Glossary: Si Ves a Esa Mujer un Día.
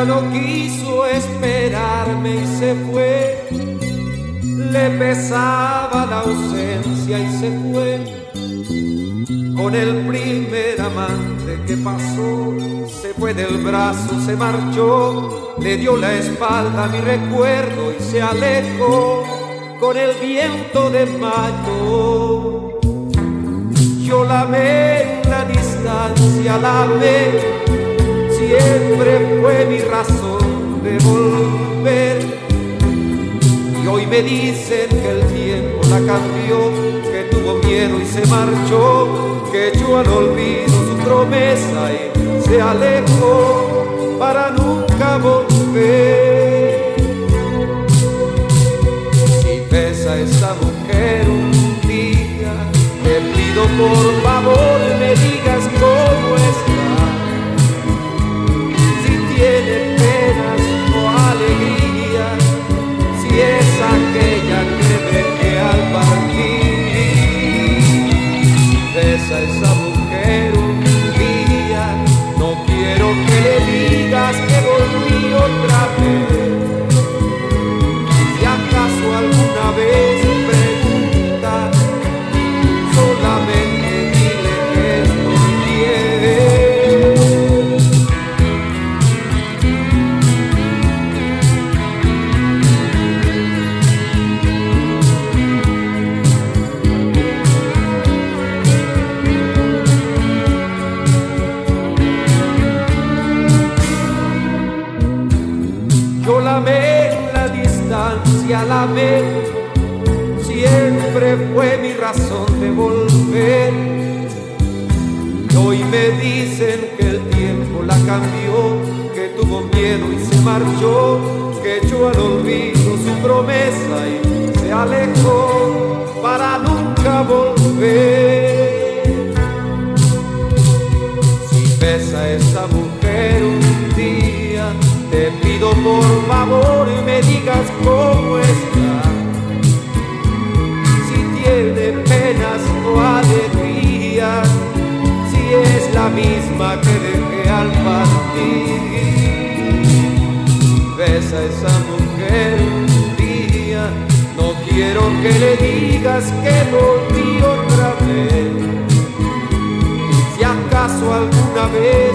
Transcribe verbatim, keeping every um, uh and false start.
Ella no quiso esperarme y se fue. Le pesaba la ausencia y se fue. Con el primer amante que pasó, se fue del brazo, se marchó. Le dio la espalda a mi recuerdo y se alejó con el viento de mayo. Yo la amé en la distancia, la amé. Siempre fue mi razón de volver. Y hoy me dicen que el tiempo la cambió, que tuvo miedo y se marchó, que echó al olvido su promesa y se alejó para nunca volver. Si ves a esa mujer un día, te pido por favor me digas cómo está. Tiene penas o alegrías, si es aquella que dejé al partir. Si ves a esa mujer un día, no quiero que le digas que volví otra vez. Si acaso alguna vez preguntas, solamente la amé, siempre fue mi razón de volver. Y hoy me dicen que el tiempo la cambió, que tuvo miedo y se marchó, que echó al olvido su promesa y se alejó para nunca volver. Si ves a esa mujer un día, te pido por favor y me digas cómo está. Si tiene penas o alegrías, si es la misma que dejé al partir. Si ves a esa mujer un día, no quiero que le digas que volví otra vez. Si acaso alguna vez